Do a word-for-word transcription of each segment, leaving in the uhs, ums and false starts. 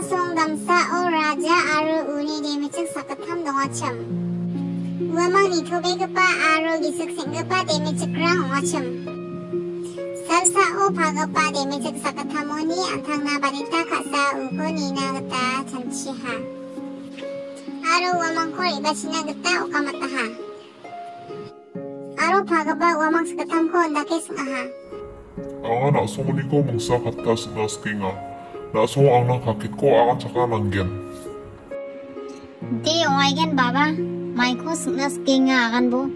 사송감사 오 라자 아루 운이 데미측 사카탐 동화첨 우아망 이토베그빠 아루 기숙 생급빠 데미측랑 홍화첨 살사오 바급빠 데미측 사카탐오니 안탕나 바리타 가사 우코니나그타 잠치하 아루 우아망콜 이바시나그타 오카마타하 아루 바급빠 우아망 사카탐코 온다케 승아하 아가 나송니고 몽사 같다 스나스킹아 나서 아나 가겠고 아가 착한 안겐. 네, 오이겐 바바. 마이코 승나스 깽아 아간보.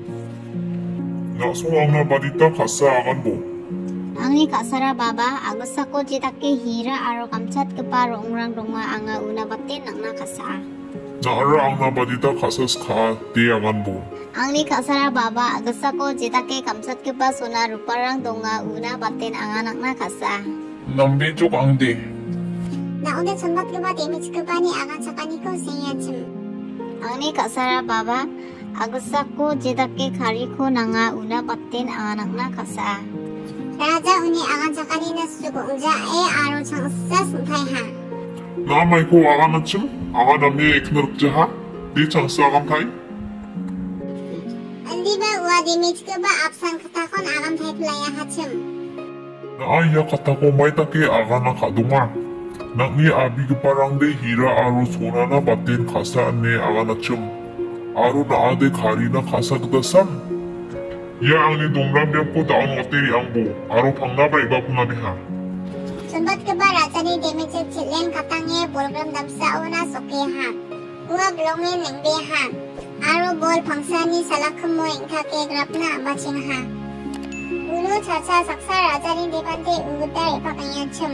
나서 아나 바디타 가사 아간보. 아니 가사라 바바. 아구사 꼬지다케 히라 아로 감찻 그바로 옹랑 롱아 아가 우나바테 낙나 가사. 나라 아나 바디타 가사 스카 네 아간보. Angli kasara baba agasa ko jitake kamsat kipa suna ruparang donga una batin anganak na kasa. Nambi chuk angdi. Na ude sunbat kipa damage kipa ni angan sakani ko siyachim. Angli kasara baba agasa ko jitake kari ko nanga una batin anganak na kasa. Raja uni angan sakani na sugo uja e aro changsa suntai ha. Na mai ko anganachim angan nambi eknurk jaha di changsa agamtai. Dimit keba absang katakon agam thay playa hachim. Naaya katako may take aga nakadunga. Nagni abi keparang de hira aru sunana batin kasa ne aga nachim. Aru naa de kari na kasa kedasan. Ya angli dumram yang po taon watiri angbo. Aru pangna ba iba puna biha. Sunbat keba rajani dimit chilen katangye bolgram damsa una sokeha. Uag longin ng beha. Aro bol pangsani salakmo inka ke grapna bachinha uno chacha saksa rajani devante uguta epakanyachum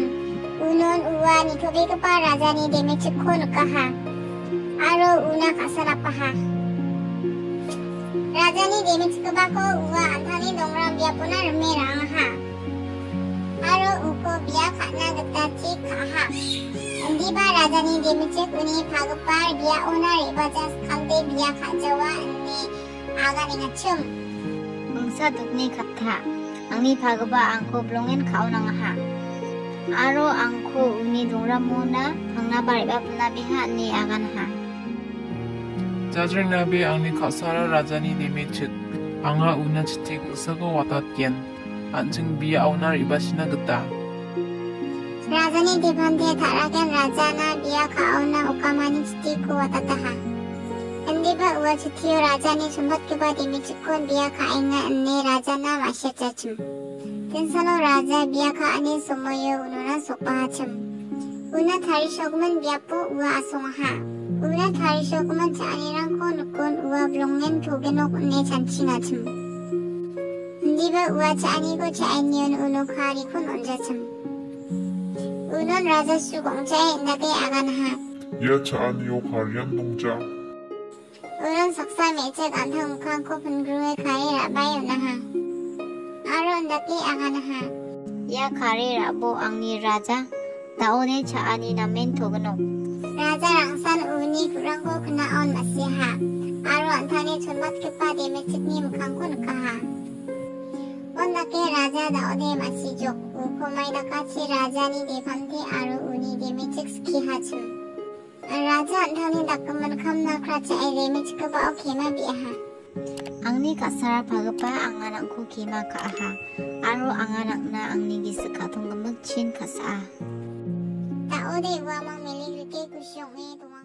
unon uwa nithobe kapa rajani demechikon kaha aro una kasara paha rajani demechikaba ko uwa anthani dongram byapuna rme rangha aro uko bya khana gatati kaha Andiba rajani demechik uni phagpar bya onare bajas khante bya khajawa anni aganingachum mungsa dukni khatha angni phagba angko blongen khaunang ha aro angko uni dongramona phangna bariba puna biha ni agan ha jajrna be angni khasara rajani demechik anga unachtik usago watatken anjing bya onar ibasina gata राजनी दिवंदे थारागेन राजाना बिया खाओना उकामानी चिती को वततहा अंदिबा उवा चितियो राजानी सुमत के बाद इमिचिकोन बिया खाएंगा अन्ने राजाना वाशे चचम तिनसलो राजा बिया खाने सुमयो उनुना सोपाचम उना थारी शोगमन बियापो उवा असोंहा उना थारी शोगमन चानीरां को नुकोन उवा ब्लोंगेन थोगेनो कुने चंचिनाचम अंदिबा उवा चानी को चाइनियन उनो खारी कुन उनजाचम 우는 라자 수공자에 나게 아간하 야 차안이요 가리안 동자 우는 석사 매체 간탕 우칸코 분그루에 가리 라바이 우나하 아론 나게 아간하 야 가리 라보 앙니 라자 나오네 차안이 나멘 도그노 라자 랑산 우니 구랑고 그나온 마시하 아로 안타네 존맛키파 데메측니 무칸코 누카하 온 나게 라자 나오네 마시족 고마이다 같이 라자니 대반대 아루 우니 데미직스키 하츠 라자 안타니 닦으면 감나 크라치 에레미치크바 오케마 비하 앙니 가사라 바그바 앙아낭코 기마 가하 아루 앙아낭나 앙니 기스 가동금은 친 가사 다오데 우아망 밀리 그게 구시용에